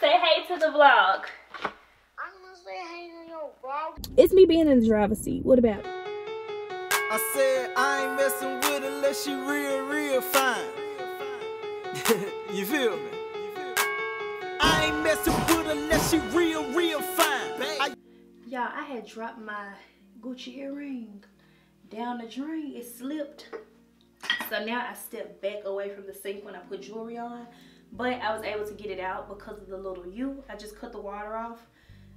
Say hey to the vlog. I'm gonna say hey to your vlog. It's me being in the driver's seat. What about it? I said I ain't messing with it unless she real fine. You feel me? I ain't messing with it unless she real fine. Y'all, I had dropped my Gucci earring down the drain. It slipped. So now I step back away from the sink when I put jewelry on. But I was able to get it out because of the little U. I just cut the water off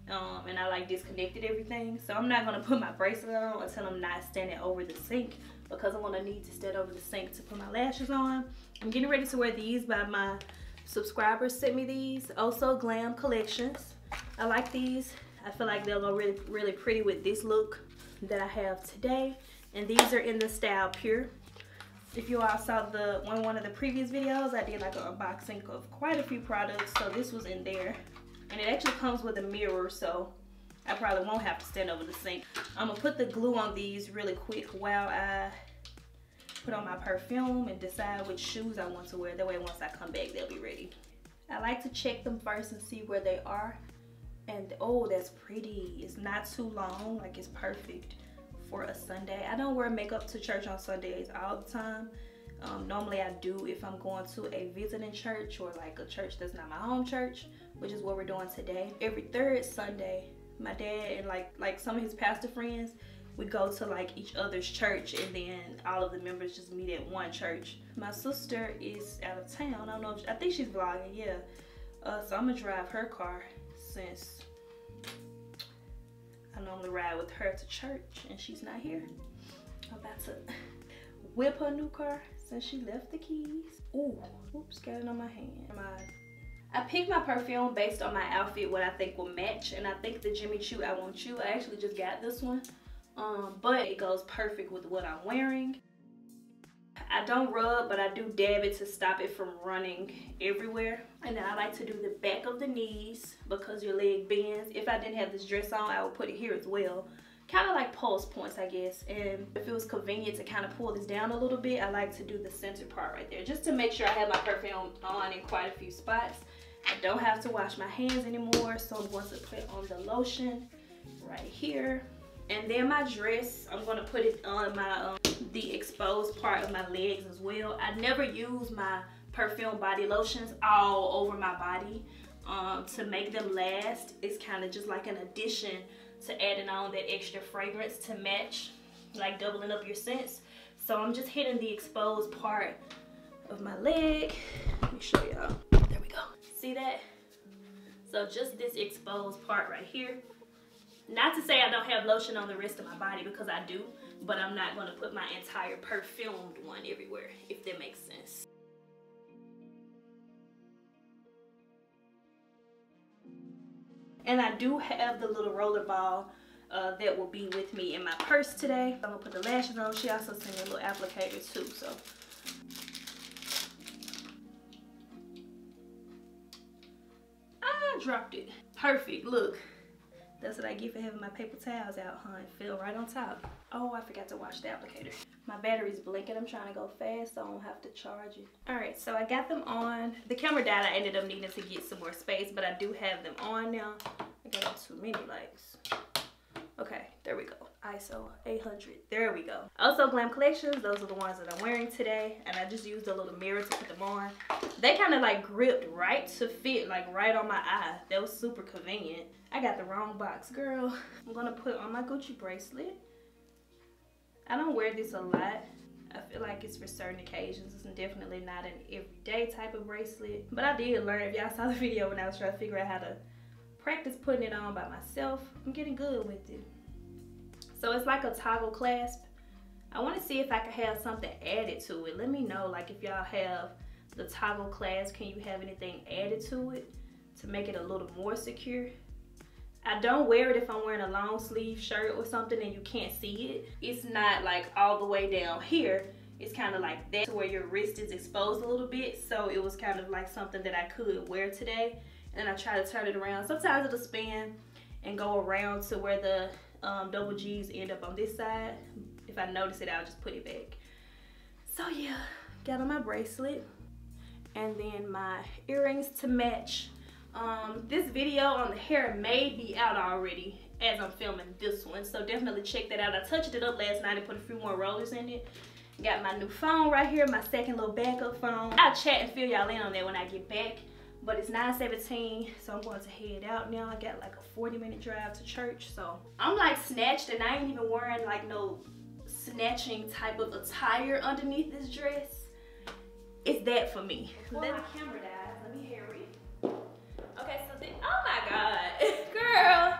and I like disconnected everything. So I'm not going to put my bracelet on until I'm not standing over the sink, because I'm going to need to stand over the sink to put my lashes on. I'm getting ready to wear these by my subscribers sent me these. Also Glam Collections. I like these. I feel like they'll go really, really pretty with this look that I have today. And these are in the style Pure. If you all saw the one of the previous videos, I did like an unboxing of quite a few products, so this was in there. And it actually comes with a mirror, so I probably won't have to stand over the sink. I'm gonna put the glue on these really quick while I put on my perfume and decide which shoes I want to wear. That way once I come back, they'll be ready. I like to check them first and see where they are. And oh, that's pretty. It's not too long, like it's perfect for a Sunday. I don't wear makeup to church on Sundays all the time. Normally I do if I'm going to a visiting church or like a church that's not my home church, which is what we're doing today. Every third Sunday, my dad and like some of his pastor friends, we go to like each other's church, and then all of the members just meet at one church. My sister is out of town. I don't know if I think she's vlogging, yeah. So I'm gonna drive her car since I normally ride with her to church and she's not here. I'm about to whip her new car since she left the keys. Ooh, oops, got it on my hand. I picked my perfume based on my outfit, what I think will match, and I think the Jimmy Choo I Want You, I actually just got this one, but it goes perfect with what I'm wearing. I don't rub, but I do dab it to stop it from running everywhere. And then I like to do the back of the knees because your leg bends. If I didn't have this dress on, I would put it here as well. Kind of like pulse points, I guess. And if it was convenient to kind of pull this down a little bit, I like to do the center part right there just to make sure I have my perfume on in quite a few spots. I don't have to wash my hands anymore, so I'm going to put on the lotion right here. And then my dress, I'm going to put it on my the exposed part of my legs as well. I never use my perfume body lotions all over my body to make them last. It's kind of just like an addition to adding on that extra fragrance to match, like doubling up your scents. So I'm just hitting the exposed part of my leg. Let me show y'all. There we go. See that? So just this exposed part right here. Not to say I don't have lotion on the rest of my body, because I do, but I'm not going to put my entire perfumed one everywhere, if that makes sense. And I do have the little roller ball that will be with me in my purse today. I'm going to put the lashes on. She also sent me a little applicator too, so. I dropped it. Perfect, look. That's what I get for having my paper towels out, huh? It fell right on top. Oh, I forgot to wash the applicator. My battery's blinking. I'm trying to go fast so I don't have to charge it. All right, so I got them on. The camera died. I ended up needing to get some more space, but I do have them on now. I got too many likes. Okay, there we go. ISO 800. There we go. Also, Glam Collections. Those are the ones that I'm wearing today, and I just used a little mirror to put them on. They kind of like gripped right to fit, like right on my eye. That was super convenient. I got the wrong box, girl. I'm gonna put on my Gucci bracelet. I don't wear this a lot. I feel like it's for certain occasions. It's definitely not an everyday type of bracelet. But I did learn, if y'all saw the video when I was trying to figure out how to practice putting it on by myself. I'm getting good with it. So it's like a toggle clasp. I want to see if I can have something added to it. Let me know, like, if y'all have the toggle clasp, can you have anything added to it to make it a little more secure? I don't wear it if I'm wearing a long sleeve shirt or something and you can't see it. It's not like all the way down here. It's kind of like that, to where your wrist is exposed a little bit. So it was kind of like something that I could wear today. And I try to turn it around. Sometimes it'll spin and go around to where the double G's end up on this side. If I notice it, I'll just put it back. So yeah, got on my bracelet and then my earrings to match. This video on the hair may be out already as I'm filming this one, so definitely check that out. I touched it up last night and put a few more rollers in it. Got my new phone right here, my second little backup phone. I'll chat and fill y'all in on that when I get back. But it's 9:17, so I'm going to head out now. I got like a 40-minute drive to church, so I'm like snatched, and I ain't even wearing like no snatching type of attire underneath this dress. It's that for me. Before my camera dies, let me hear it. Okay, so then, oh my God, girl.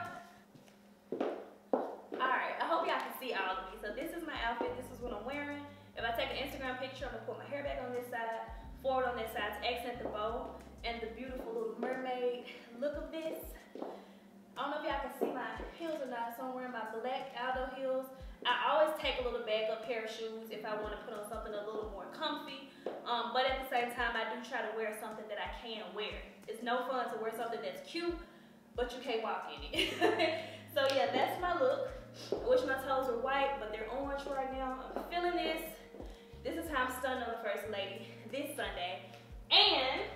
All right, I hope y'all can see all of me. So this is my outfit, this is what I'm wearing. If I take an Instagram picture, I'm gonna put my hair back on this side, forward on this side to accent the bow and the beautiful little mermaid look of this. I don't know if y'all can see my heels or not, so I'm wearing my black Aldo heels. I always take a little backup pair of shoes if I want to put on something a little more comfy, but at the same time, I do try to wear something that I can wear. It's no fun to wear something that's cute, but you can't walk in it. So yeah, that's my look. I wish my toes were white, but they're orange right now. I'm feeling this. This is how I'm stunning on the First Lady this Sunday. And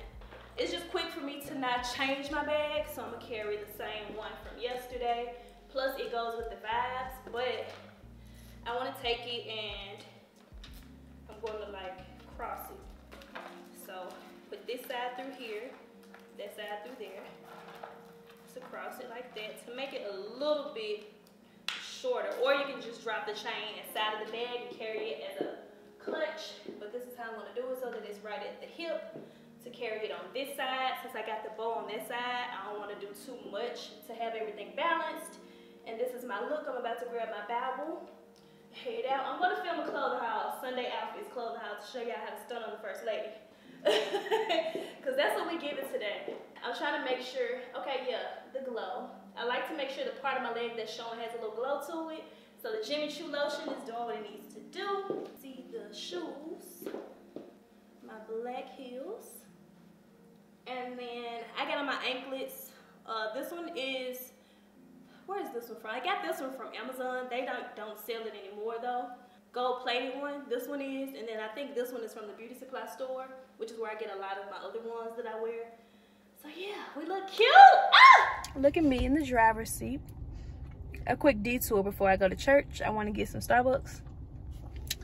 it's just quick for me to not change my bag, so I'm gonna carry the same one from yesterday. Plus it goes with the vibes, but I wanna take it and I'm gonna like cross it. So put this side through here, that side through there. So cross it like that to make it a little bit shorter. Or you can just drop the chain inside of the bag and carry it as a clutch, but this is how I'm gonna do it so that it's right at the hip to carry it on this side. Since I got the bow on this side, I don't wanna do too much to have everything balanced. And this is my look. I'm about to grab my Bible, head out. I'm gonna film a clothing haul, Sunday outfits clothing haul, to show y'all how to stun on the First Lady. Cause that's what we give it today. I'm trying to make sure, okay, yeah, the glow. I like to make sure the part of my leg that's showing has a little glow to it. So the Jimmy Choo lotion is doing what it needs to do. See the shoes, my black heels. And then I got on my anklets. This one is, where is this one from? I got this one from Amazon. They don't sell it anymore though. Gold plated one, this one is. And then I think this one is from the beauty supply store, which is where I get a lot of my other ones that I wear. So yeah, we look cute. Ah! Look at me in the driver's seat. A quick detour before I go to church. I want to get some Starbucks.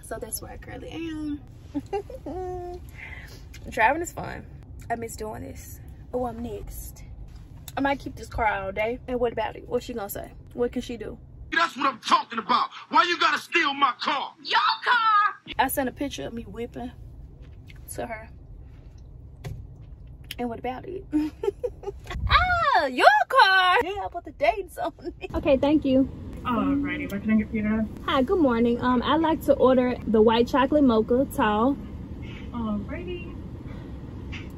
So that's where I currently am. Driving is fun. I miss doing this. Oh, I'm next. I might keep this car all day. And what about it? What's she gonna say? What can she do? That's what I'm talking about. Why you gotta steal my car? Your car! I sent a picture of me whipping to her. And what about it? Ah, your car! Yeah, I put the dates on it. Okay, thank you. Alrighty, what can I get for you guys? Hi, good morning. I'd like to order the white chocolate mocha tall. Alrighty.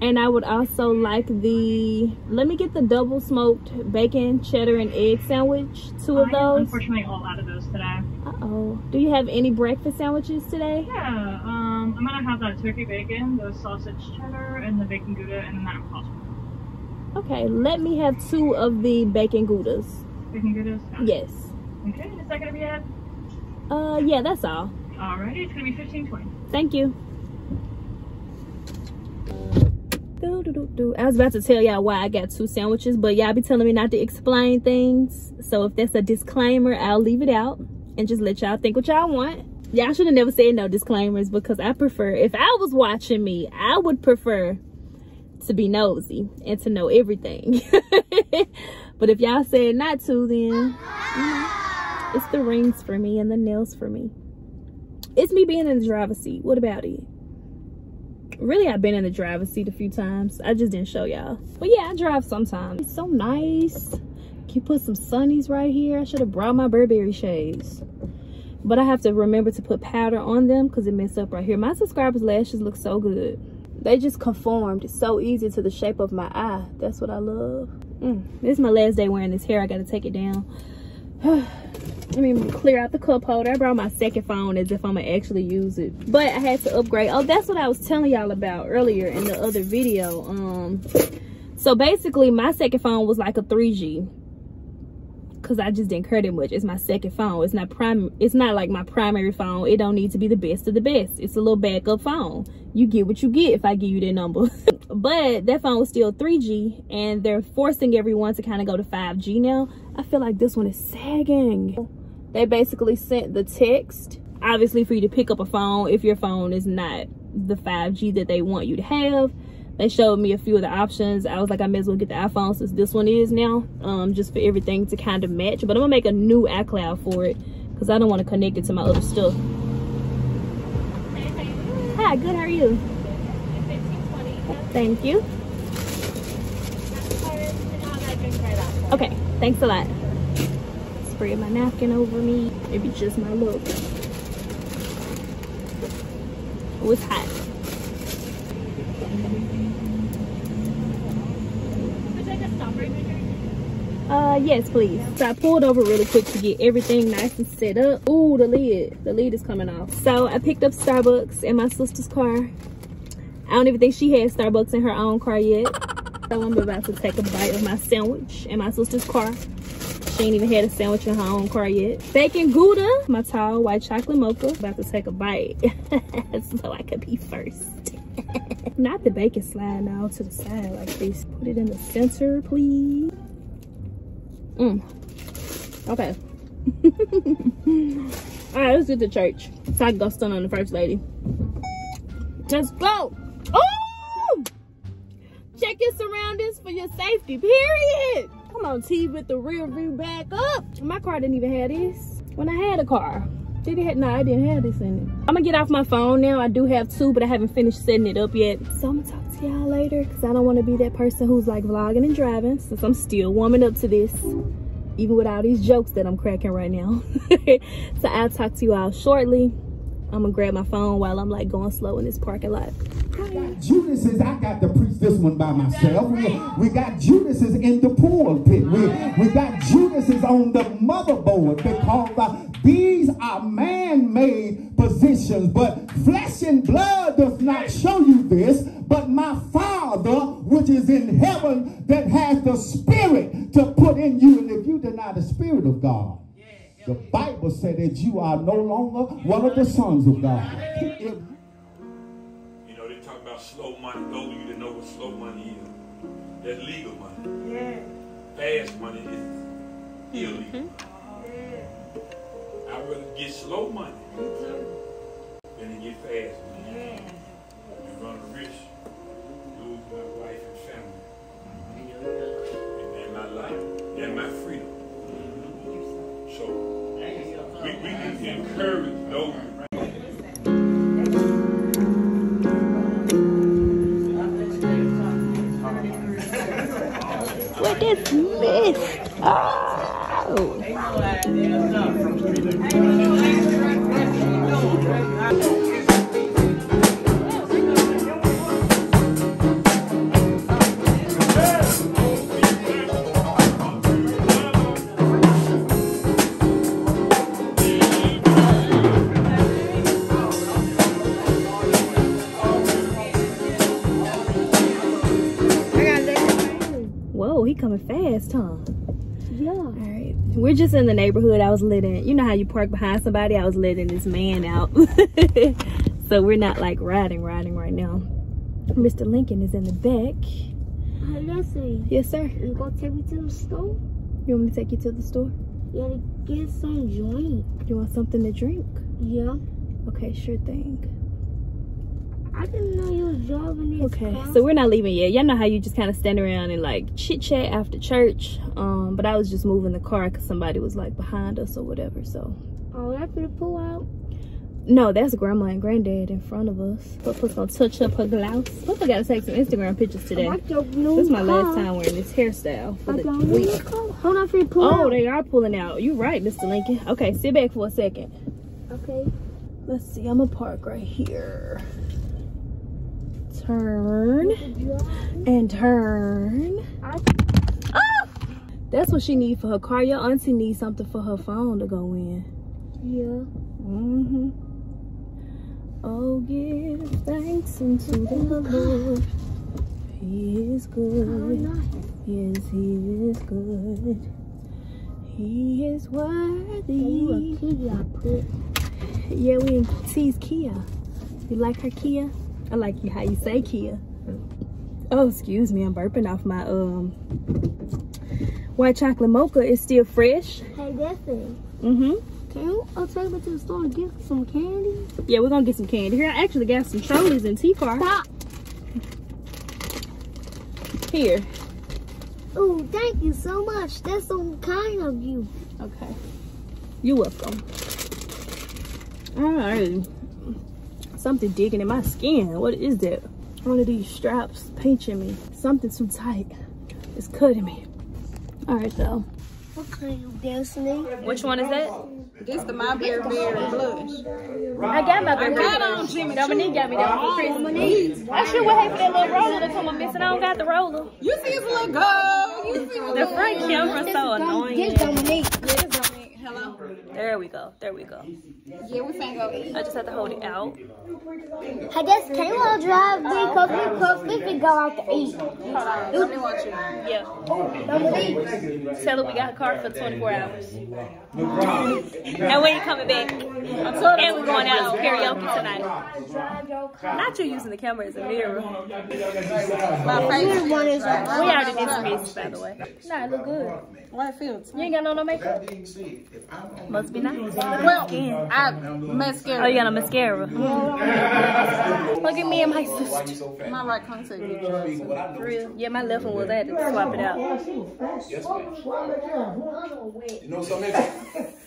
And I would also like the, let me get the double smoked bacon, cheddar, and egg sandwich. Two of those. I'm unfortunately all out of those today. Uh-oh. Do you have any breakfast sandwiches today? Yeah, I'm gonna have that turkey bacon, the sausage cheddar, and the bacon gouda, and then that impossible. Okay, let me have two of the bacon goudas. Bacon goudas? Yes. Okay, is that gonna be it? Yeah, that's all. Alrighty, it's gonna be $15.20. Thank you. I was about to tell y'all why I got two sandwiches, but y'all be telling me not to explain things, so if that's a disclaimer, I'll leave it out and just let y'all think what y'all want. Y'all should have never said no disclaimers, because I prefer, if I was watching me, I would prefer to be nosy and to know everything. But if y'all said not to, then it's the rings for me and the nails for me. It's me being in the driver's seat. What about it? Really, I've been in the driver's seat a few times. I just didn't show y'all. But yeah, I drive sometimes. It's so nice. Can put some sunnies right here. I should have brought my Burberry shades. But I have to remember to put powder on them because it messed up right here. My subscribers' lashes look so good. They just conformed. It's so easy to the shape of my eye. That's what I love. This is my last day wearing this hair. I got to take it down. Let me clear out the cup holder. I brought my second phone as if I'm gonna actually use it, but I had to upgrade. Oh, that's what I was telling y'all about earlier in the other video. So basically my second phone was like a 3G, because I just didn't care that much. It's my second phone. It's not prime. It's not like my primary phone. It don't need to be the best of the best. It's a little backup phone. You get what you get if I give you their number. But that phone was still 3G, and they're forcing everyone to kind of go to 5G now. I feel like this one is sagging. They basically sent the text, obviously, for you to pick up a phone if your phone is not the 5G that they want you to have. They showed me a few of the options. I was like, I may as well get the iPhone since this one is now, just for everything to kind of match. But I'm gonna make a new iCloud for it because I don't want to connect it to my other stuff. Hi, good, how are you? Thank you. Okay, thanks a lot. Spread my napkin over me. Maybe just my look. Oh, it's hot. Yes, please. So I pulled over really quick to get everything nice and set up. Ooh, the lid is coming off. So I picked up Starbucks in my sister's car. I don't even think she had Starbucks in her own car yet. So I'm about to take a bite of my sandwich in my sister's car. She ain't even had a sandwich in her own car yet. Bacon Gouda, my tall white chocolate mocha. About to take a bite so I could be first. Not the bacon slide now to the side like this. Put it in the center, please. Okay. All right, let's get to church so I can go stun on the first lady. Let's go. Oh, check your surroundings for your safety, period. Come on, T, with the rear view back up. My car didn't even have this when I had a car. Did it have? No, I didn't have this in it. I'm gonna get off my phone now. I do have two, but I haven't finished setting it up yet, so I'm gonna talk y'all later because I don't want to be that person who's like vlogging and driving, since I'm still warming up to this even with all these jokes that I'm cracking right now. So I'll talk to you all shortly. I'm gonna grab my phone while I'm like going slow in this parking lot. Judas says I got to preach this one by myself. We got Judas's in the pulpit. We got Judas's on the motherboard because these are man-made positions, but flesh and blood does not show you this, but my Father which is in heaven that has the Spirit to put in you. And if you deny the Spirit of God, the Bible said that you are no longer one of the sons of God. You know, they talk about slow money. Those of you that know what slow money is, that's legal money. Yeah. Fast money is illegal. I'd rather get slow money than to get fast money. You run the risk, lose my wife and family. And then my life, then my freedom. So we need to encourage those. What is missed? Oh! Coming fast, huh? Yeah. All right, we're just in the neighborhood. I was letting, you know how you park behind somebody, I was letting this man out. So we're not like riding right now. Mr. Lincoln is in the back. Listen, yes sir, you gonna take me to the store? You want me to take you to the store? You gotta get some drink. You want something to drink? Yeah. Okay, sure thing. I didn't know you was driving this car. So we're not leaving yet. Y'all know how you just kind of stand around and like chit chat after church. But I was just moving the car because somebody was like behind us or whatever. So. Oh, that's gonna pull out. No, that's grandma and granddad in front of us. Papa's gonna touch up her blouse. Papa gotta take some Instagram pictures today. This is my last time wearing this hairstyle for the week. Hold on for you. Oh, they are pulling out. You're right, Mr. Lincoln. Okay, sit back for a second. Okay. Let's see. I'm gonna park right here. Turn and turn. Oh! That's what she needs for her car. Your auntie needs something for her phone to go in. Yeah. Oh, give thanks unto the Lord. He is good. Yes, he is good. He is worthy. You a Kia put. Yeah, we in T's Kia. You like her Kia? I like you how you say Kia. Oh, excuse me, I'm burping off my white chocolate mocha. It's still fresh. Hey, that thing. Mm-hmm. Can you take me to the store and get some candy? Yeah, we're gonna get some candy. Here, I actually got some trolleys and tea car. Stop. Here. Oh, thank you so much. That's so kind of you. Okay. You're welcome. All right. Something digging in my skin. What is that? One of these straps pinching me. Something too tight. It's cutting me. All right, though. Okay, Destiny. Which one is that? This is the My Burberry blush. I got my Burberry blush. I got on Jimmy. Dominique got me that one for Christmas. I sure would hate for that little roller to come missing. I don't got the roller. You see his little girl. You see the front camera's so annoying. Get Dominique. Get Dominique. Hello. There we go. There we go. Yeah, we finna go eat. I just have to hold it out. I guess can you all drive me? Cause we close. We can go out to eat. Hold on. Let me watch you. Yeah. Dominique. Tell her we got a car for 24 hours. And we ain't coming back. And we're going out to karaoke tonight. Not you using the camera as a mirror. My favorite one is. We already did some pieces, by the way. Nah, it look good. What feels? You ain't got no makeup. Must be nice. Well, I mascara. Oh, you got a mascara. Look at me and my sister. My right contact is real. Yeah, my left one was that. Swap it out. Yes, ma'am.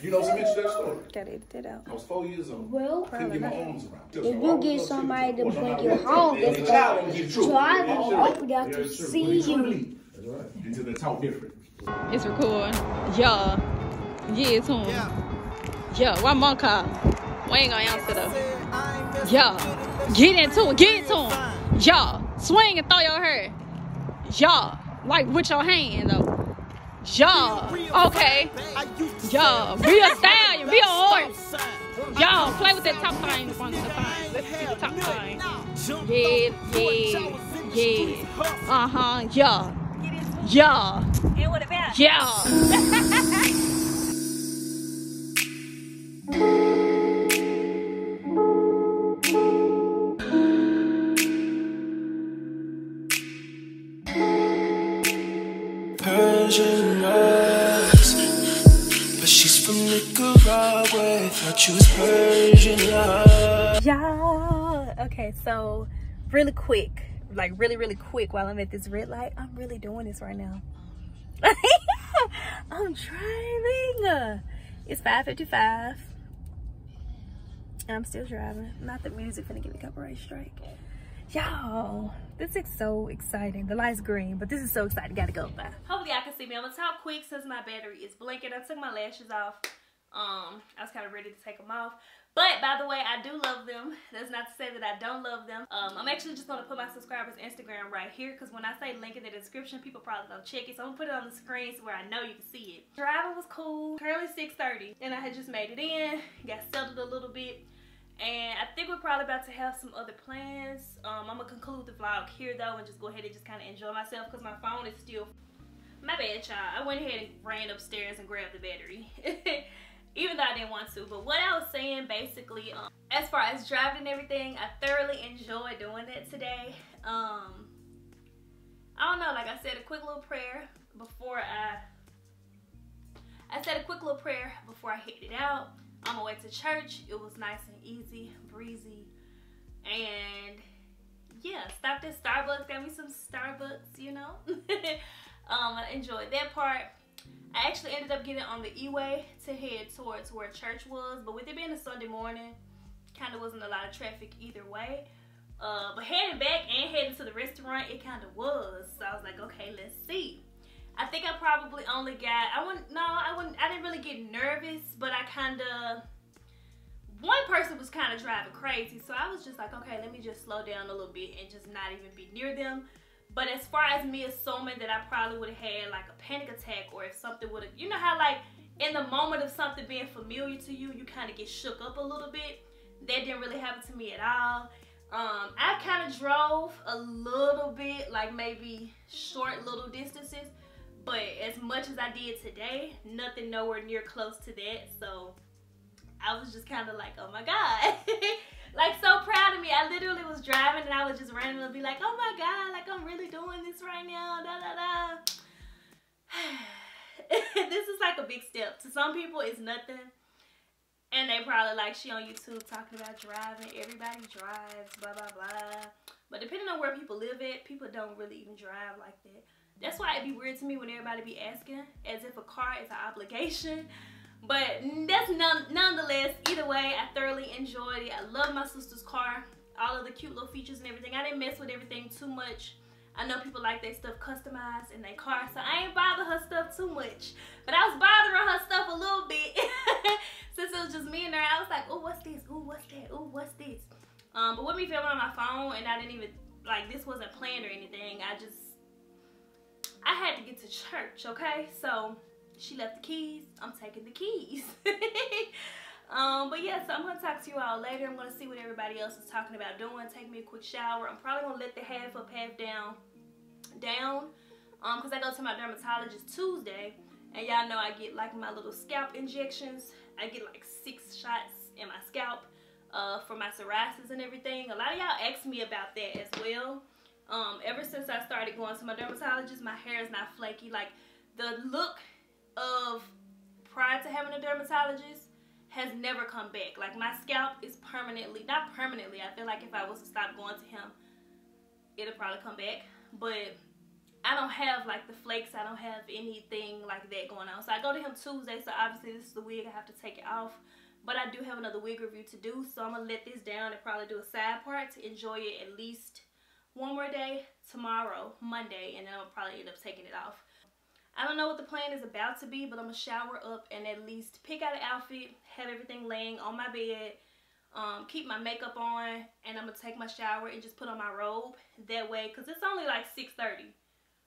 You know some interesting story. Gotta edit that out. I was 4 years old. Well, I couldn't get my arms around. If you get somebody to bring you home, that's better. So I hope we got to see you. Until they talk different. It's recording. Yeah. Yeah, it's on. Yeah, why mom call? We ain't gonna answer though. Yeah, get into it, get to him. Yeah, swing and throw your hair. Yeah, like with your hand though. Yeah, okay. Yeah, be a stallion, be a horse. Y'all play with that top thing. Let's see the top thing. Yeah. Uh-huh, yeah. Yeah. And what about? Yeah. Y'all, okay, so really quick, like really quick, while I'm at this red light, I'm really doing this right now. I'm driving. It's 5:55. I'm still driving. Not the music gonna give me copyright strike. Y'all, this is so exciting. The light's green, but this is so exciting. Gotta go. Bye. Hopefully y'all can see me. I'm gonna talk quick since my battery is blinking. I took my lashes off. I was kind of ready to take them off. But by the way, I do love them. That's not to say that I don't love them. I'm actually just going to put my subscribers' Instagram right here, because when I say link in the description, people probably don't check it. So I'm going to put it on the screen so where I know you can see it. Driving was cool. Currently 6:30, and I had just made it in. Got settled a little bit. And I think we're probably about to have some other plans. I'm going to conclude the vlog here though and just go ahead and just kind of enjoy myself, because my phone is still... My bad, y'all. I went ahead and ran upstairs and grabbed the battery. Even though I didn't want to. But what I was saying basically, as far as driving and everything, I thoroughly enjoyed doing that today. I don't know, like I said, a quick little prayer before I said a quick little prayer before I headed out. On my way to church, it was nice and easy, breezy, and yeah, stopped at Starbucks, got me some Starbucks, you know. I enjoyed that part. I actually ended up getting on the E-way to head towards where church was, but with it being a Sunday morning, kind of wasn't a lot of traffic either way. But heading back and heading to the restaurant, it kind of was. So I was like, okay, let's see. I think I probably only got, I didn't really get nervous, but I kind of, one person was kind of driving crazy. So I was just like, okay, let me just slow down a little bit and just not even be near them. But as far as me assuming that I probably would have had like a panic attack, or if something would have, you know how like in the moment of something being familiar to you, you kind of get shook up a little bit. That didn't really happen to me at all. I kind of drove a little bit, like maybe short little distances, But as much as I did today, nothing nowhere near close to that. So I was just kind of like, oh my God. Like, so proud of me. I literally was driving and I was just randomly be like, oh my God, like I'm really doing this right now, da da da. This is like a big step. To some people, it's nothing. And they probably like, she on YouTube talking about driving. Everybody drives, blah, blah, blah. But depending on where people live at, people don't really even drive like that. That's why it'd be weird to me when everybody be asking as if a car is an obligation. But that's nonetheless, either way, I thoroughly enjoyed it. I love my sister's car, all of the cute little features and everything. I didn't mess with everything too much. I know people like their stuff customized in their car, so I ain't bother her stuff too much. But I was bothering her stuff a little bit. Since it was just me and her, I was like, oh, what's this? Oh, what's that? Oh, what's this? But with me filming on my phone, and I didn't even, like, this wasn't planned or anything. I had to get to church, okay? So she left the keys. I'm taking the keys. But yeah, so I'm gonna talk to you all later. I'm gonna see what everybody else is talking about doing. Take me a quick shower. I'm probably gonna let the half up, half down, because I go to my dermatologist Tuesday, and y'all know I get like my little scalp injections. I get like 6 shots in my scalp for my psoriasis and everything. A lot of y'all asked me about that as well. Ever since I started going to my dermatologist, my hair is not flaky. Like, the look of prior to having a dermatologist has never come back. Like, my scalp is permanently, not permanently, I feel like if I was to stop going to him, it'll probably come back, but I don't have like the flakes, I don't have anything like that going on. So I go to him Tuesday, so obviously this is the wig, I have to take it off, but I do have another wig review to do, so I'm gonna let this down and probably do a side part to enjoy it at least one more day tomorrow, Monday, and then I'll probably end up taking it off. I don't know what the plan is about to be, but I'm going to shower up and at least pick out an outfit, have everything laying on my bed, keep my makeup on, and I'm going to take my shower and just put on my robe. That way, because it's only like 6:30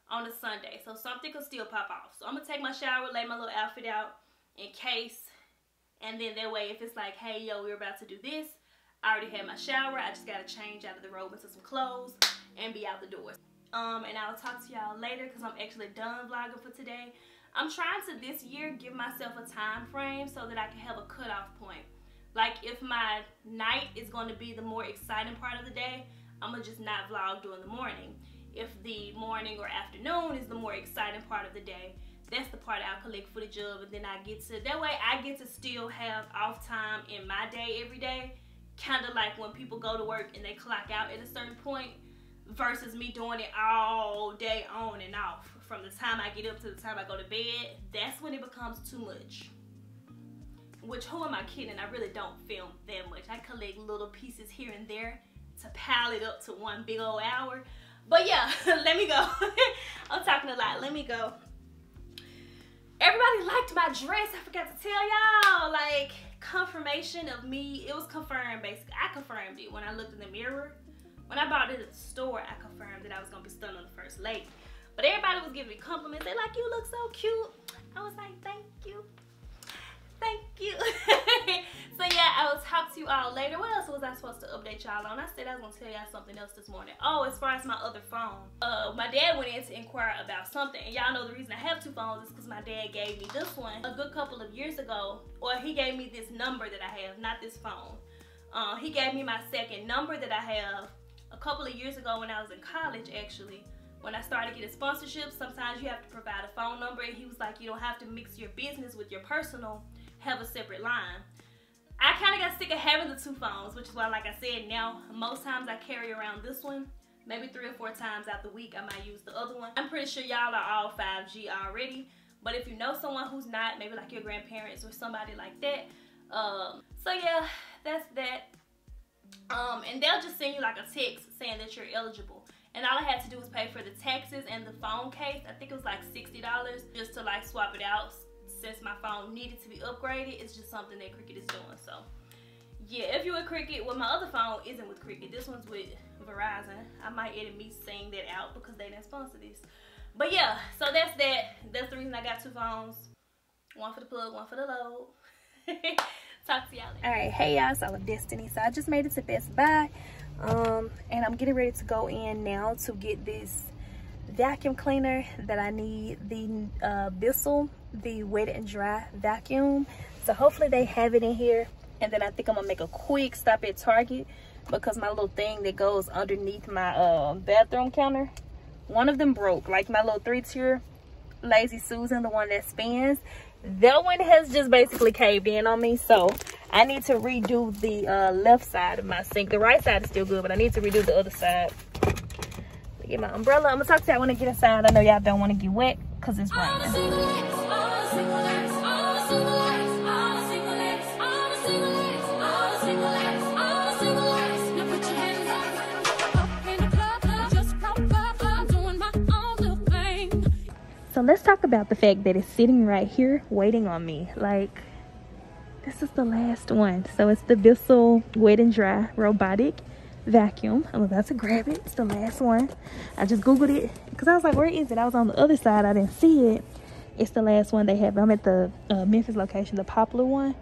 on a Sunday, so something could still pop off. So I'm going to take my shower, lay my little outfit out in case, and then that way if it's like, hey, yo, we're about to do this, I already had my shower, I just got to change out of the robe into some clothes and be out the door. And I'll talk to y'all later because I'm actually done vlogging for today. I'm trying to this year give myself a time frame so that I can have a cutoff point. Like, if my night is going to be the more exciting part of the day, I'm going to just not vlog during the morning. If the morning or afternoon is the more exciting part of the day, that's the part I'll collect footage of, and then I get to, that way I get to still have off time in my day every day. Kind of like when people go to work and they clock out at a certain point, versus me doing it all day on and off from the time I get up to the time I go to bed. That's when it becomes too much, which, who am I kidding, I really don't film that much. I collect little pieces here and there to pile it up to one big old hour. But yeah, let me go. I'm talking a lot, let me go. Everybody liked my dress, I forgot to tell y'all. Like, confirmation of me, it was confirmed. Basically, I confirmed it when I looked in the mirror. When I bought it at the store, I confirmed that I was going to be stunned on the first lady. But everybody was giving me compliments. They're like, you look so cute. I was like, thank you. Thank you. So yeah, I will talk to you all later. What else was I supposed to update y'all on? I said I was going to tell y'all something else this morning. Oh, as far as my other phone. My dad went in to inquire about something. And y'all know the reason I have 2 phones is because my dad gave me this one a good couple of years ago. Or he gave me this number that I have, not this phone. He gave me my second number that I have a couple of years ago when I was in college, actually. When I started getting sponsorships, sometimes you have to provide a phone number, and he was like, you don't have to mix your business with your personal, have a separate line. I kind of got sick of having the 2 phones, which is why, like I said, now most times I carry around this one. Maybe 3 or 4 times out the week I might use the other one. I'm pretty sure y'all are all 5G already, but if you know someone who's not, maybe like your grandparents or somebody like that. So yeah, that's that. And they'll just send you like a text saying that you're eligible, and all I had to do was pay for the taxes and the phone case. I think it was like $60 just to like swap it out, since my phone needed to be upgraded. It's just something that Cricket is doing. So yeah, if you're with Cricket, well, my other phone isn't with Cricket, this one's with Verizon. I might edit me saying that out because they didn't sponsor this. But yeah, so that's that. That's the reason I got 2 phones, one for the plug, one for the load. Talk to y'all later. All right, hey y'all, it's allofdestiny. So I just made it to Best Buy, and I'm getting ready to go in now to get this vacuum cleaner that I need, the Bissell, the wet and dry vacuum. So hopefully they have it in here. And then I think I'm gonna make a quick stop at Target because my little thing that goes underneath my bathroom counter, one of them broke. Like my little 3-tier Lazy Susan, the one that spins, that one has just basically caved in on me. So I need to redo the left side of my sink. The right side is still good, but I need to redo the other side. Get my umbrella. I'm gonna talk to y'all when I get inside. I know y'all don't want to get wet because it's raining. So let's talk about the fact that it's sitting right here waiting on me. Like, this is the last one. So it's the Bissell wet and dry robotic vacuum. I'm about to grab it. It's the last one. I just googled it because I was like, where is it? I was on the other side, I didn't see it. It's the last one they have. I'm at the Memphis location, the Poplar one.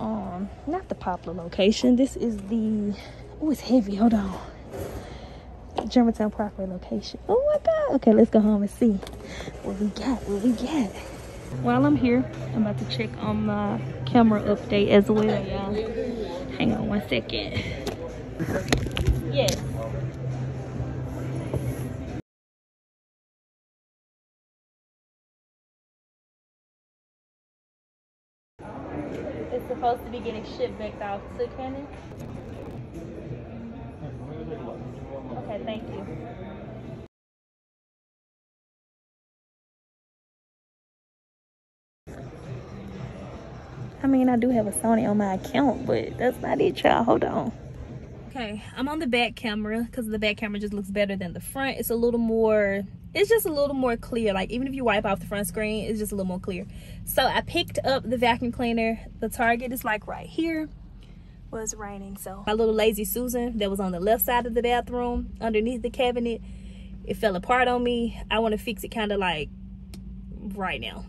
Not the Poplar location, this is the, oh, it's heavy, hold on, Germantown Parkway location. Oh my god. Okay, let's go home and see what we got, what we got. While I'm here, I'm about to check on my camera update as well, y'all. Hang on one second. Yes. It's supposed to be getting shipped back off to Canada. Okay, thank you. I mean, I do have a Sony on my account, but that's not it, y'all. Hold on. Okay, I'm on the back camera because the back camera just looks better than the front. It's a little more, it's just a little more clear. Like, even if you wipe off the front screen, it's just a little more clear. So I picked up the vacuum cleaner. The Target is like right here. Well, it's raining, so my little Lazy Susan that was on the left side of the bathroom underneath the cabinet, it fell apart on me. I want to fix it kind of like right now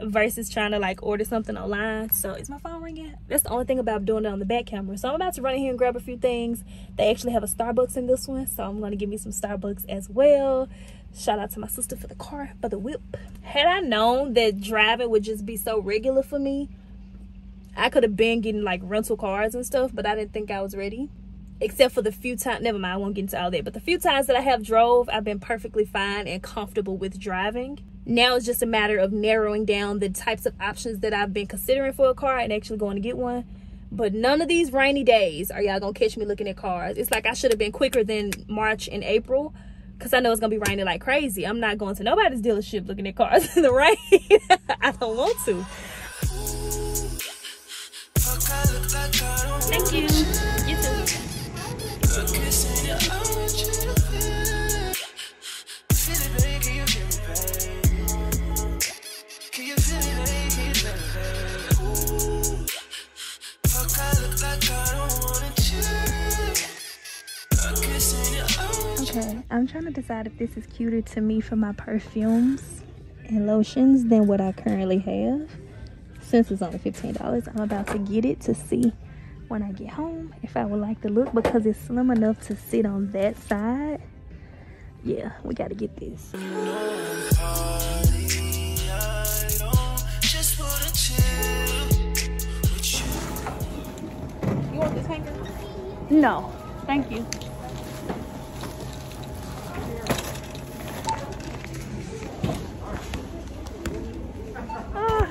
versus trying to like order something online. So is my phone ringing? That's the only thing about doing it on the back camera. So I'm about to run in here and grab a few things. They actually have a Starbucks in this one, so I'm going to give me some Starbucks as well. Shout out to my sister for the car, for the whip. Had I known that driving would just be so regular for me, I could have been getting like rental cars and stuff, but I didn't think I was ready. Except for the few times, never mind, I won't get into all that, but the few times that I have drove, I've been perfectly fine and comfortable with driving. Now it's just a matter of narrowing down the types of options that I've been considering for a car and actually going to get one. But none of these rainy days are y'all gonna catch me looking at cars. It's like I should have been quicker than March and April because I know it's gonna be raining like crazy. I'm not going to nobody's dealership looking at cars in the rain. I don't want to. Thank you. You too. Okay, I'm trying to decide if this is cuter to me for my perfumes and lotions than what I currently have. Since it's only $15, I'm about to get it to see when I get home if I would like the look because it's slim enough to sit on that side. Yeah, we gotta get this. You want this hanger? No, thank you.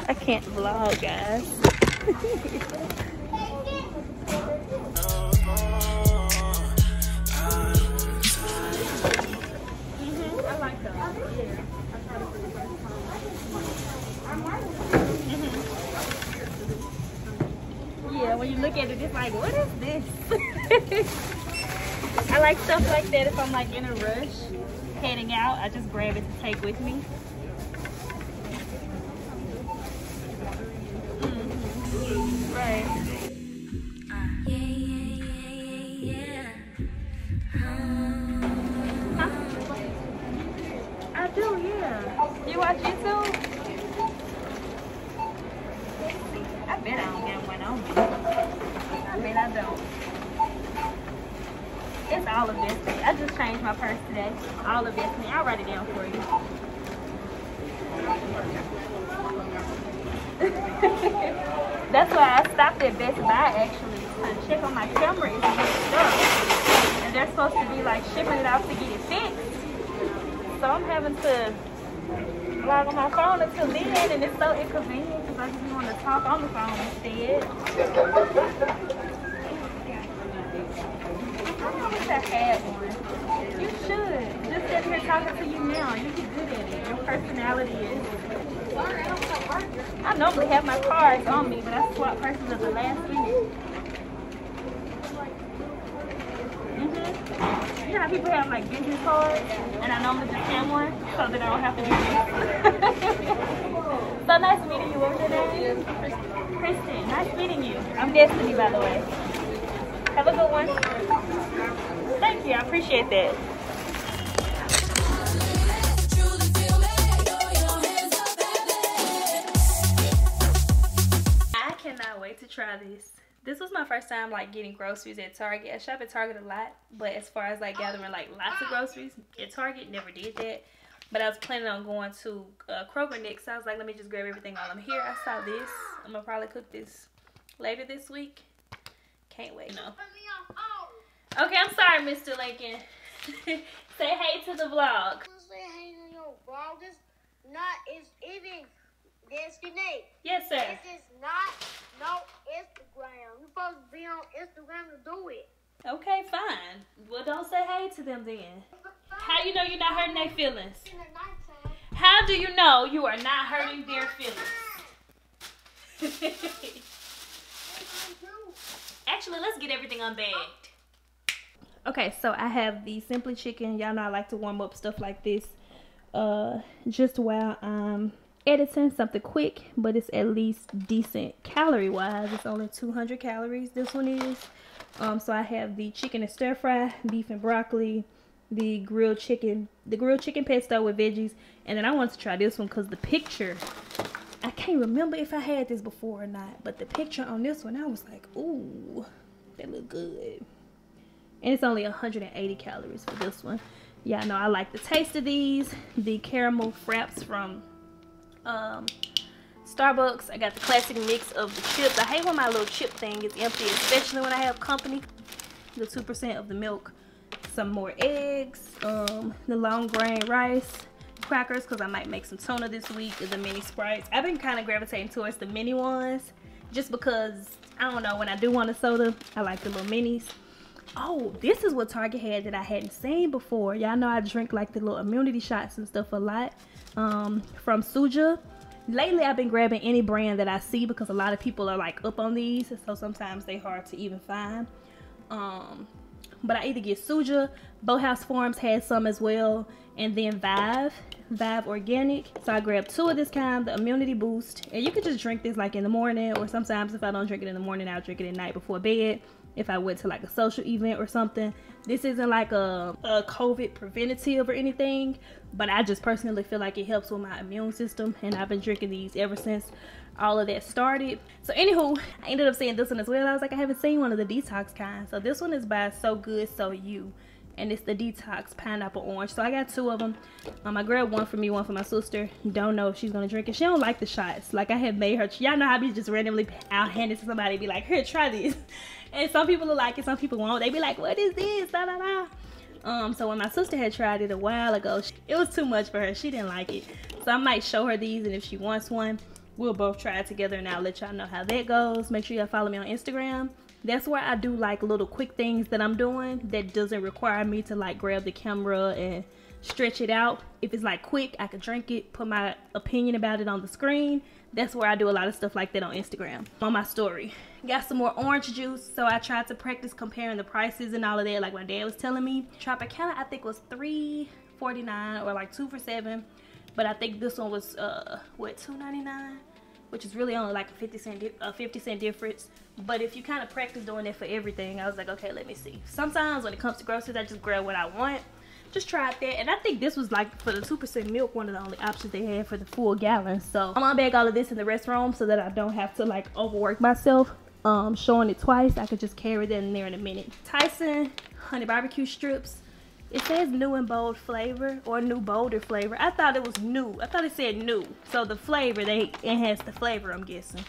I can't vlog, guys. I like that. Yeah, when you look at it, it's like, what is this? I like stuff like that if I'm like in a rush, heading out. I just grab it to take with me. Right. Huh? I do, yeah. You watch YouTube? I bet I don't get one on me. I bet I don't. It's all of Destiny. I just changed my purse today. All of Destiny. I'll write it down for you. That's why I stopped at Best Buy actually to check on my camera and stuff. And they're supposed to be like shipping it out to get it fixed. So I'm having to log on my phone until then, and it's so inconvenient because I just want to talk on the phone instead. I wish I had one. You should. Just sitting here talking to you now. You get good at it. Your personality is. I normally have my cards on me, but I swapped purses at the last minute. Mm-hmm. You know how people have like business cards, and I normally just have one so that I don't have to do it. So nice meeting you. What's your name? Kristen. Nice meeting you. I'm Destiny, by the way. Have a good one. Thank you, I appreciate that. I cannot wait to try this. This was my first time like getting groceries at Target. I shop at Target a lot, but as far as like gathering like lots of groceries at Target, never did that. But I was planning on going to Kroger next, so I was like, let me just grab everything while I'm here. I saw this. I'm gonna probably cook this later this week. Can't wait. No. Okay, I'm sorry, Mr. Lincoln. Say hey to the vlog. Say hey to your vlog. It's not, it's even Destiny. Yes, sir. This is not no Instagram. You're supposed to be on Instagram to do it. Okay, fine. Well, don't say hey to them then. How you know you're not hurting their feelings? How do you know you are not hurting their feelings? Actually, let's get everything unbagged. Okay, so I have the Simply Chicken. Y'all know I like to warm up stuff like this just while I'm editing something quick, but it's at least decent calorie wise. It's only 200 calories, this one is. So I have the chicken and stir fry, beef and broccoli, the grilled chicken pesto with veggies, and then I wanted to try this one because the picture, I can't remember if I had this before or not, but the picture on this one, I was like, ooh, that look good. And it's only 180 calories for this one. Yeah, I know I like the taste of these. The caramel fraps from Starbucks. I got the classic mix of the chips. I hate when my little chip thing is empty, especially when I have company. The 2% of the milk, some more eggs, the long grain rice, crackers because I might make some tuna this week, the mini Sprites. I've been kind of gravitating towards the mini ones just because, I don't know, when I do want a soda, I like the little minis. Oh, this is what Target had that I hadn't seen before. Y'all know I drink like the little immunity shots and stuff a lot from Suja. Lately, I've been grabbing any brand that I see because a lot of people are like up on these, so sometimes they're hard to even find. But I either get Suja, Bowhouse Farms had some as well, and then Vive Organic. So I grabbed two of this kind, the Immunity Boost. And you can just drink this like in the morning, or sometimes if I don't drink it in the morning, I'll drink it at night before bed if I went to like a social event or something. This isn't like a COVID preventative or anything, but I just personally feel like it helps with my immune system, and I've been drinking these ever since all of that started. So anywho, I ended up seeing this one as well. I was like, I haven't seen one of the detox kinds. So this one is by So Good So You, and it's the detox pineapple orange. So I got two of them. I grabbed one for me, one for my sister. Don't know if she's gonna drink it. She don't like the shots. Like I have made her, y'all know how I be just randomly, I'll hand it to somebody and be like, here, try this. And some people will like it, some people won't. They be like, what is this, da da da. So when my sister had tried it a while ago, it was too much for her. She didn't like it. So I might show her these, and if she wants one, we'll both try it together, and I'll let y'all know how that goes. Make sure y'all follow me on Instagram. That's where I do like little quick things that I'm doing that doesn't require me to like grab the camera and stretch it out. If it's like quick, I could drink it, put my opinion about it on the screen. That's where I do a lot of stuff like that on Instagram, on my story. Got some more orange juice. So I tried to practice comparing the prices and all of that, like my dad was telling me. Tropicana, I think, was $3.49 or like 2 for $7. But I think this one was, what, $2.99? Which is really only like a 50 cent difference. But if you kind of practice doing that for everything, I was like, okay, let me see. Sometimes when it comes to groceries, I just grab what I want. Just tried that, and I think this was like for the 2% milk, one of the only options they had for the full gallon. So I'm gonna bag all of this in the restroom so that I don't have to like overwork myself. showing it twice. I could just carry that in there in a minute. Tyson honey barbecue strips. It says new and bold flavor or new bolder flavor. I thought it was new. I thought it said new. So the flavor, they enhanced the flavor, I'm guessing.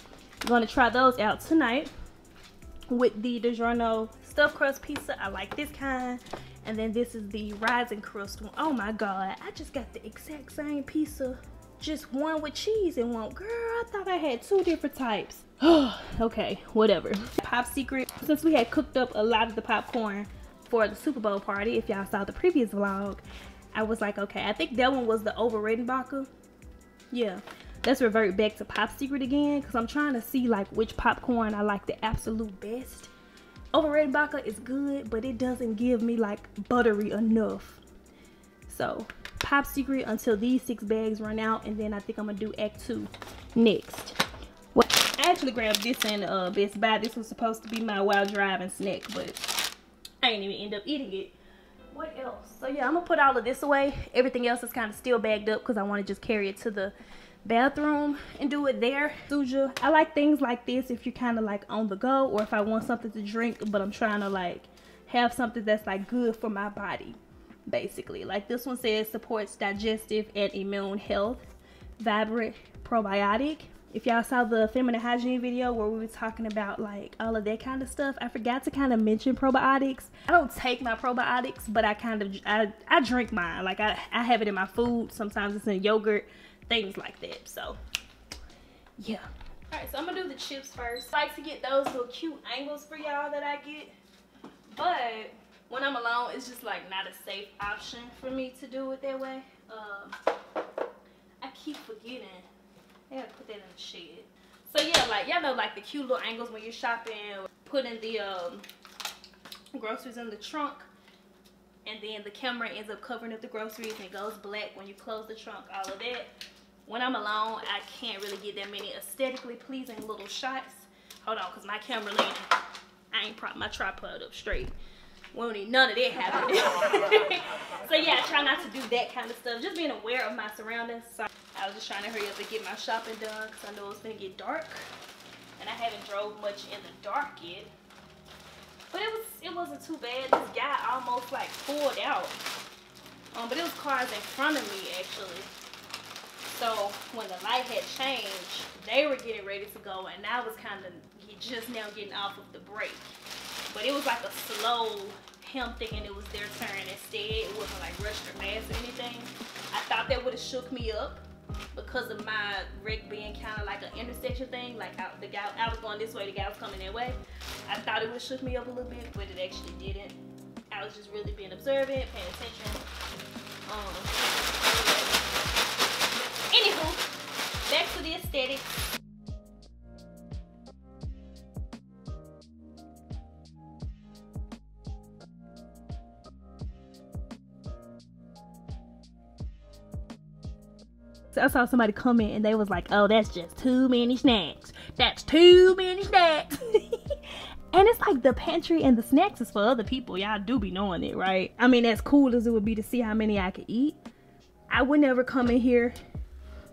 I'm going to try those out tonight with the DiGiorno stuffed crust pizza. I like this kind. And then this is the rising crust one. Oh my God, I just got the exact same pizza. Just one with cheese and one. Girl, I thought I had two different types. Okay, whatever. Pop Secret. Since we had cooked up a lot of the popcorn for the Super Bowl party, if y'all saw the previous vlog, I was like, okay, I think that one was the Orville Redenbacher. Yeah, let's revert back to Pop Secret again, because I'm trying to see like which popcorn I like the absolute best. Orville Redenbacher is good, but it doesn't give me like buttery enough. So Pop Secret until these 6 bags run out, and then I think I'm gonna do Act 2 next. Well, I actually grabbed this in Best Buy. This was supposed to be my while driving snack, but I ain't even end up eating it. What else? So yeah, I'm gonna put all of this away. Everything else is kind of still bagged up because I want to just carry it to the bathroom and do it there. Suja, I like things like this if you're kind of like on the go, or if I want something to drink but I'm trying to like have something that's like good for my body, basically. Like this one says supports digestive and immune health, vibrant probiotic. If y'all saw the feminine hygiene video where we were talking about like all of that kind of stuff, I forgot to kind of mention probiotics. I don't take my probiotics, but I kind of, I drink mine. Like I have it in my food. Sometimes it's in yogurt, things like that. So yeah. All right, so I'm gonna do the chips first. I like to get those little cute angles for y'all that I get, but when I'm alone, it's just like not a safe option for me to do it that way. I keep forgetting. I gotta put that in the shed. So yeah, like y'all know, like the cute little angles when you're shopping, putting the groceries in the trunk, and then the camera ends up covering up the groceries and it goes black when you close the trunk, all of that. When I'm alone, I can't really get that many aesthetically pleasing little shots. Hold on, because my camera leaning. I ain't prop my tripod up straight. We don't need none of that happening. So yeah, I try not to do that kind of stuff. Just being aware of my surroundings. So I was just trying to hurry up and get my shopping done because I know it's gonna get dark, and I haven't drove much in the dark yet. But it wasn't too bad. This guy almost like pulled out. But it was cars in front of me actually. So when the light had changed, they were getting ready to go, and I was kind of just now getting off of the brake. But it was like a slow hemping, and it was their turn instead. It wasn't like rushed or fast or anything. I thought that would have shook me up because of my wreck being kind of like an intersection thing. Like I was going this way, the guy was coming that way. I thought it would have shook me up a little bit, but it actually didn't. I was just really being observant, paying attention. Anywho, back to the aesthetics. I saw somebody comment and they was like, oh, that's just too many snacks. That's too many snacks. And it's like the pantry and the snacks is for other people. Y'all do be knowing it, right? I mean, as cool as it would be to see how many I could eat, I would never come in here,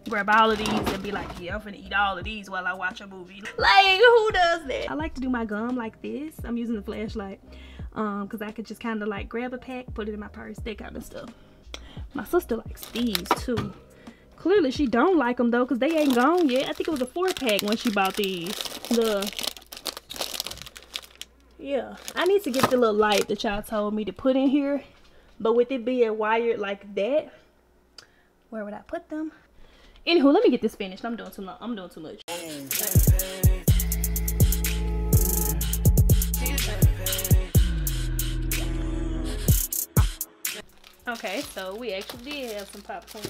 grab all of these and be like, yeah, I'm finna eat all of these while I watch a movie. Like, who does that? I like to do my gum like this. I'm using the flashlight because I could just kind of like grab a pack, put it in my purse, that kind of stuff. My sister likes these too. Clearly she don't like them though, because they ain't gone yet. I think it was a 4-pack when she bought these. Yeah, I need to get the little light that y'all told me to put in here. But with it being wired like that, where would I put them? Anywho, let me get this finished. I'm doing too long. I'm doing too much. Okay, so we actually did have some popcorn.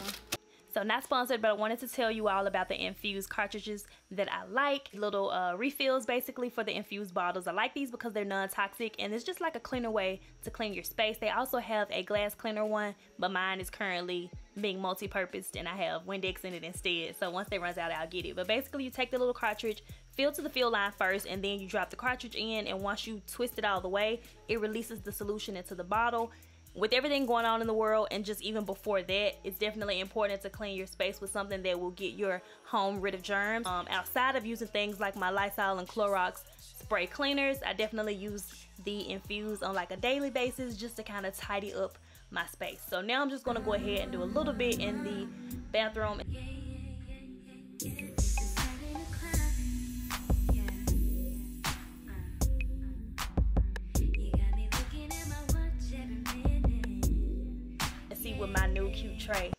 So not sponsored, but I wanted to tell you all about the infused cartridges that I like. Little refills basically for the infused bottles. I like these because they're non-toxic and it's just like a cleaner way to clean your space. They also have a glass cleaner one, but mine is currently being multi-purposed and I have Windex in it instead. So once it runs out, I'll get it. But basically you take the little cartridge, fill to the fill line first, and then you drop the cartridge in, and once you twist it all the way, it releases the solution into the bottle. with everything going on in the world, and just even before that, it's definitely important to clean your space with something that will get your home rid of germs. Outside of using things like my Lysol and Clorox spray cleaners, I definitely use the Infuse on like a daily basis just to kind of tidy up my space. So now I'm just gonna go ahead and do a little bit in the bathroom. With my new cute tray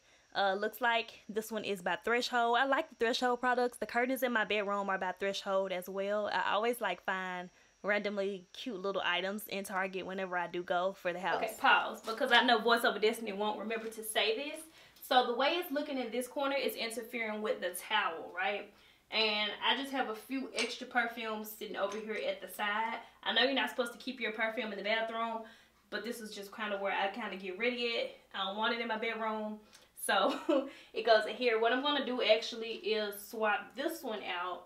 looks like. This one is by Threshold. I like the Threshold products. The curtains in my bedroom are by Threshold as well. I always like find randomly cute little items in Target whenever I do go for the house. Okay, pause, because I know Voice Over Destiny won't remember to say this. So the way it's looking in this corner is interfering with the towel, right? And I just have a few extra perfumes sitting over here at the side. I know you're not supposed to keep your perfume in the bathroom, but this is just kind of where I kind of get rid of it. I don't want it in my bedroom, so it goes in here. What I'm going to do actually is swap this one out.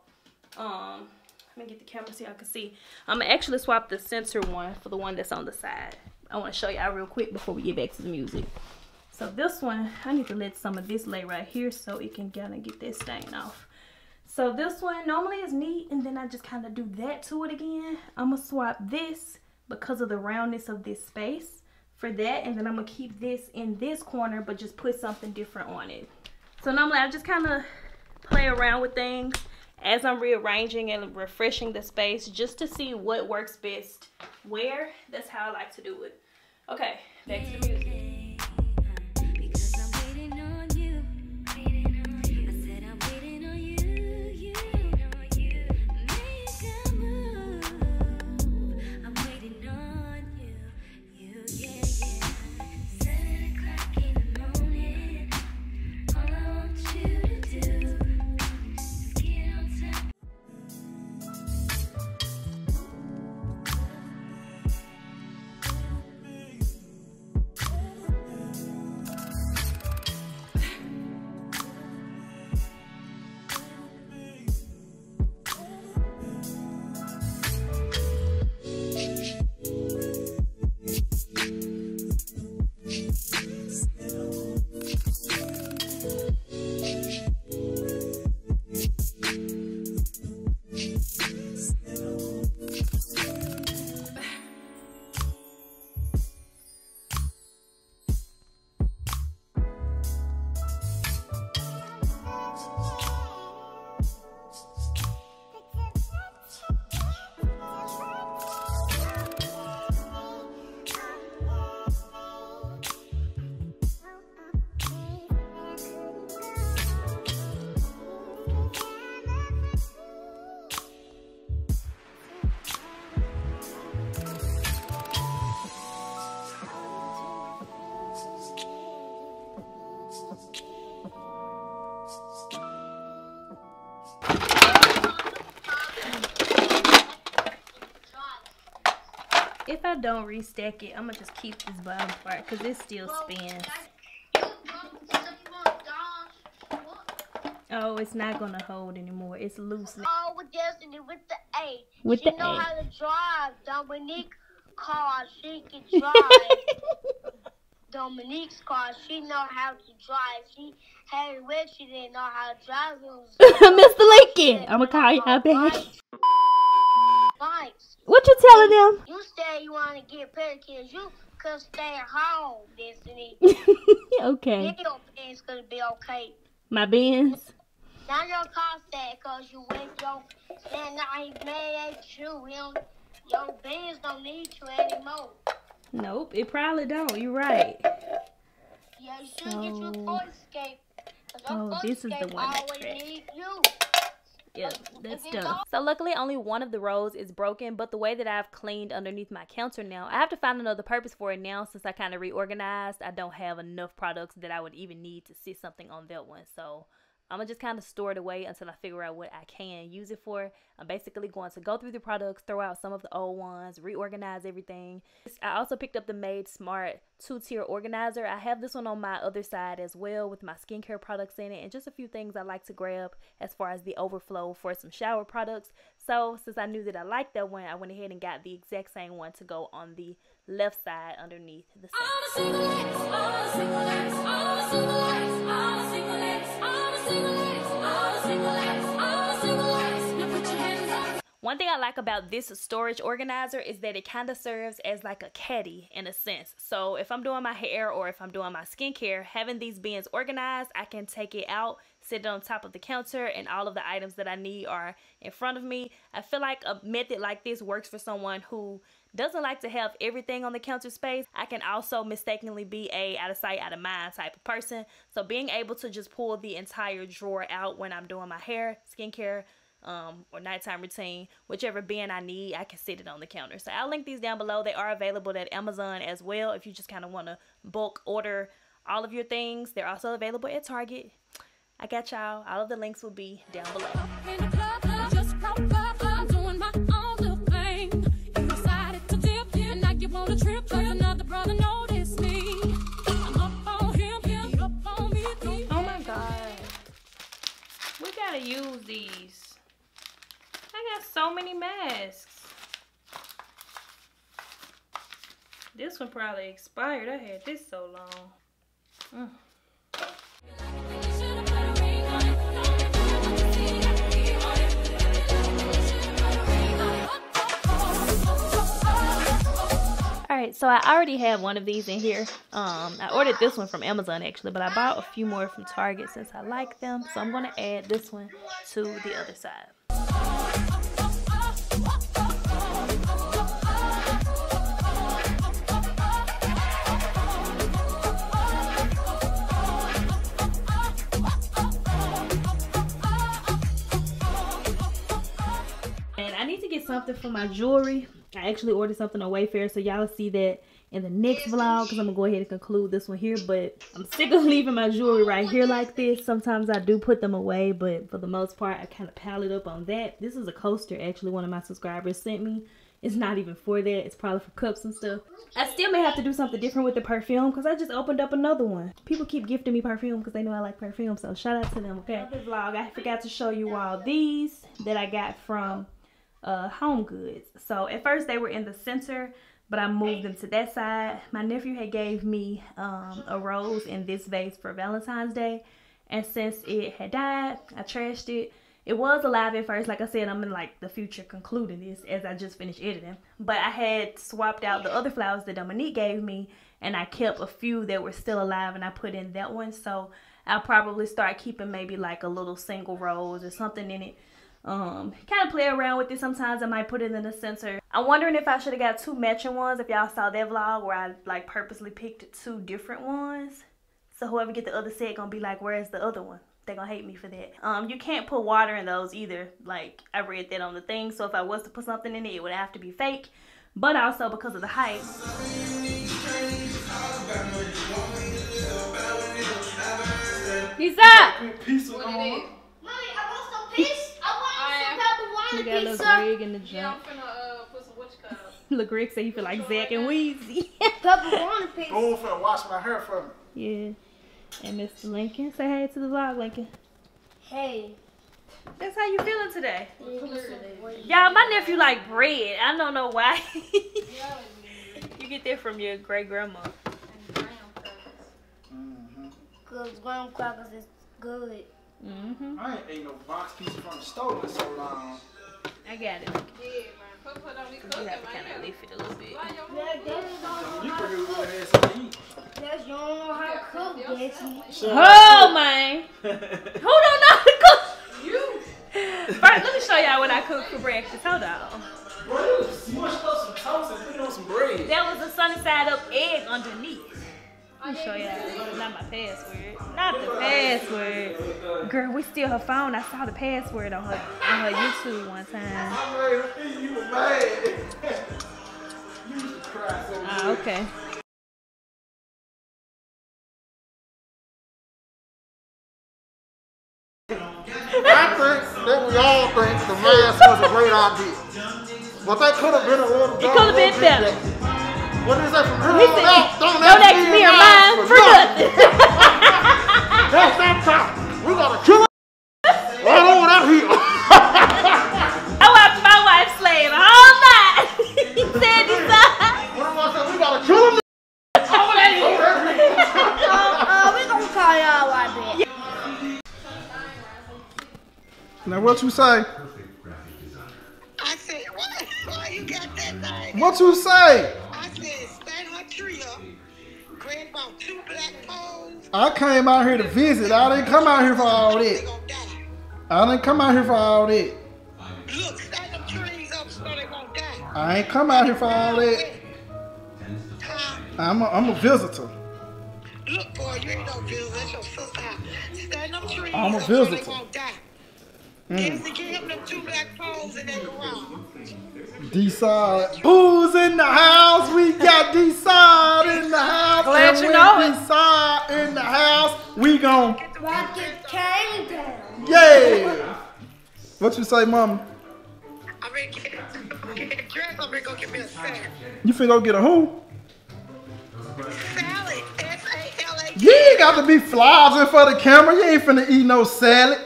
Let me get the camera so y'all can see. I'm going to actually swap the center one for the one that's on the side. I want to show y'all real quick before we get back to the music. So this one, I need to let some of this lay right here so it can kind of get that stain off. So this one normally is neat, and then I just kind of do that to it again. I'm going to swap this because of the roundness of this space for that, and then I'm gonna keep this in this corner but just put something different on it. So normally I just kind of play around with things as I'm rearranging and refreshing the space just to see what works best where. That's how I like to do it. Okay, back to the music. If I don't restack it, I'm gonna just keep this bottom part because it still spins. Oh, it's not gonna hold anymore. It's loose. Oh, with Destiny, with the A. With the A. She know how to drive. Dominique's car, she can drive. Dominique's car, she know how to drive. She had it with, she didn't know how to drive. Mr. Lincoln, I'm gonna call you out back. What you telling them? You said you want to get pedicures. You could stay at home, Destiny. Okay. Your Benz could be okay. My Benz? Now your car sad because you went your... Now he mad at you. Your Benz don't need you anymore. Nope, it probably don't. You're right. Yeah, you should get your Ford Escape. Oh, this is the one I need you. Yeah, that's done. So luckily only one of the rows is broken, but the way that I've cleaned underneath my counter now, I have to find another purpose for it now since I kind of reorganized. I don't have enough products that I would even need to sit something on that one. So I'm gonna just kind of store it away until I figure out what I can use it for. I'm basically going to go through the products, throw out some of the old ones, reorganize everything. I also picked up the Made Smart 2-tier organizer. I have this one on my other side as well with my skincare products in it and just a few things I like to grab as far as the overflow for some shower products. So since I knew that I liked that one, I went ahead and got the exact same one to go on the left side underneath the sink. One thing I like about this storage organizer is that it kind of serves as like a caddy in a sense. So if I'm doing my hair or if I'm doing my skincare, having these bins organized, I can take it out, sit it on top of the counter, and all of the items that I need are in front of me. I feel like a method like this works for someone who doesn't like to have everything on the counter space. I can also mistakenly be a out of sight, out of mind type of person. So being able to just pull the entire drawer out when I'm doing my hair, skincare, or nighttime routine, whichever bin I need, I can sit it on the counter. So I'll link these down below. They are available at Amazon as well if you just kind of want to bulk order all of your things. They're also available at Target. I got y'all. All of the links will be down below. Use these. I got so many masks. This one probably expired. I had this so long. Alright, so I already have one of these in here. I ordered this one from Amazon actually, but I bought a few more from Target since I like them. So I'm going to add this one to the other side. And I need to get something for my jewelry. I actually ordered something on Wayfair, so y'all see that in the next vlog because I'm going to go ahead and conclude this one here. But I'm sick of leaving my jewelry right here like this. Sometimes I do put them away, but for the most part, I kind of pile it up on that. This is a coaster, actually, one of my subscribers sent me. It's not even for that. It's probably for cups and stuff. I still may have to do something different with the perfume because I just opened up another one. People keep gifting me perfume because they know I like perfume, so shout out to them, okay? Another vlog, I forgot to show you all these that I got from Home Goods. So at first they were in the center, but I moved them to that side. My nephew had gave me a rose in this vase for Valentine's Day, and since it had died, I trashed it. It was alive at first. Like I said, I'm in like the future concluding this as I just finished editing, but I had swapped out the other flowers that Dominique gave me, and I kept a few that were still alive, and I put in that one. So I'll probably start keeping maybe like a little single rose or something in it. Kind of play around with it. Sometimes I might put it in the center. I'm wondering if I should have got two matching ones, if y'all saw that vlog where I like purposely picked two different ones. So whoever get the other set gonna be like, where's the other one? They gonna hate me for that. You can't put water in those either. Like I read that on the thing. So if I was to put something in it, it would have to be fake. But also because of the hype. He's up! You got Lil Greg in the jump. Yeah, I'm finna put some witch cup. Lil Greg said he feel like Zach and Weezy. Pepperoni pizza. Oh, I'm finna wash my hair for me. Yeah. And Mr. Lincoln, say hey to the vlog, Lincoln. Hey. That's how you feeling today? Y'all, my nephew like bread. I don't know why. You get that from your great grandma. And graham crackers. Mm-hmm. Cause graham crackers is good. Mm-hmm. I ain't ate no box pizza from the store in so long. I got it. Yeah, man. Put on these cookies. You have to kind of leaf it a little bit. You can do what it is to eat. That's your own hot cook, bitch. Oh, man. Who don't know how to cook? You. First, let me show y'all what I cook for breakfast. Hold on. Bro, you smushed up some toast and put it on some bread. That was a sunny side up egg underneath. Let me show y'all. Not my password. Not the password. Girl, we steal her phone. I saw the password on her YouTube one time. You were mad. You used to cry so much. Ah, okay. think we all think the mask was a great idea. But that could have been a little better. It could have been better. What is that from here on out? Don't ask me or mine for nothing. That's that time. We got to kill it right on out here. I watched my wife slaying all night. He said he died. What am I saying? We got to kill him. We're going to call y'all out there. Now what you say? I said, what? Why you got that thing? What you say? I said, stand on a tree up, grab about two black poles. I came out here to visit. I didn't come out here for all that. I didn't come out here for all that. Look, stand them trees up so they won't die. I ain't come out here for all that. I'm a visitor. Look, boy, you ain't no visitor. That's your sister. Stand them trees up so they won't die. Yes, to give him them two black poles in that garage. D-Side. Booze in the house. We got D-Side in the house. Glad and you know it. D-Side in the house. We gon' rock it came down. Yeah. What you say, Mama? I'm gonna get a dress. I'm gonna go get me a salad. You finna go get a who? Salad. S-A-L-A-D. You ain't got to be flogging for the camera. You ain't finna eat no salad.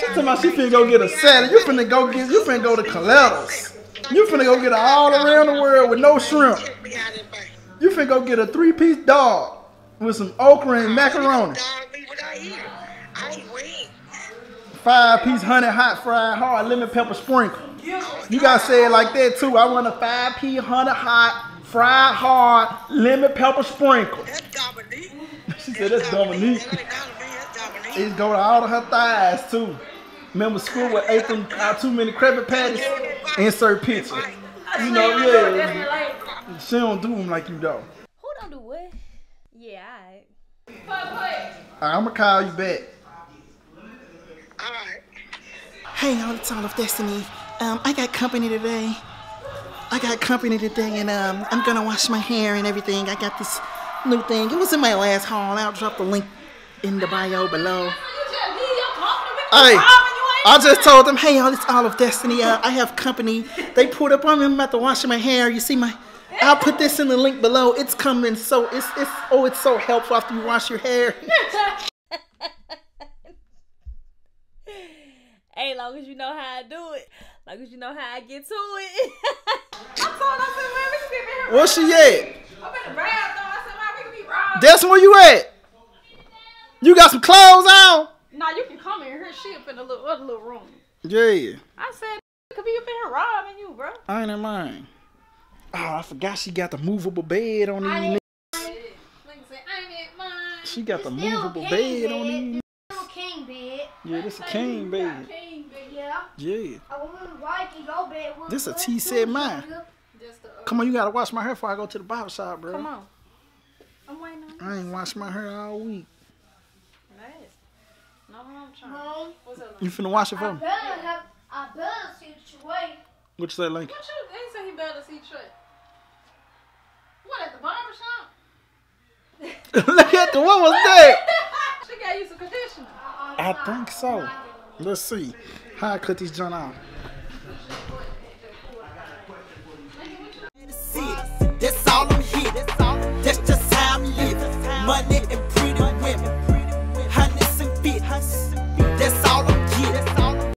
She finna go get a salad. You finna go to Coletta's. You finna go get an all around the world with no shrimp. You finna go get a 3-piece dog with some okra and macaroni. 5-piece honey hot fried hard lemon pepper sprinkle. You gotta say it like that too. I want a 5-piece honey hot fried hard lemon pepper sprinkle. She said that's Dominique. It's going to all of her thighs too. Remember school with ate them too many crabby patties? Insert picture. You know, yeah. She don't do them like you though. Who don't do what? Yeah, alright. I'm gonna call you back. Alright. Hey y'all, it's All of Destiny. I got company today. And I'm gonna wash my hair and everything. I got this new thing. It was in my last haul. I'll drop the link in the bio below. Hey, I just told them, hey y'all, it's All of Destiny. I have company. They pulled up on me. I'm about to wash my hair. You see my, I'll put this in the link below. It's coming. So it's oh, it's so helpful after you wash your hair. Hey, long as you know how I do it, long as you know how I get to it. Where she at? I'm in the bathroom. I said, why we can be wrong? That's where you at? You got some clothes on? Nah, you can come in here. She up in the other little room. Yeah. I said, could be up in here robbing you, bro. I ain't in mine. Oh, I forgot she got the movable bed on these niggas. Like I said, I ain't in mine. She got the movable bed on these niggas. It's a king bed. Yeah, this a king bed. Yeah. Yeah. I wouldn't like your bed. This a T set mine. Come on, you got to wash my hair before I go to the barbershop, bro. Come on. I'm waiting on you. I ain't washed my hair all week. Mom, you finna wash it for me? I better see the tray. What you say, Lincoln? They say he better see the tray. What, at the barbershop? Look at the, what was that? She got you some conditioner. I think so. Let's see how I cut these junk out.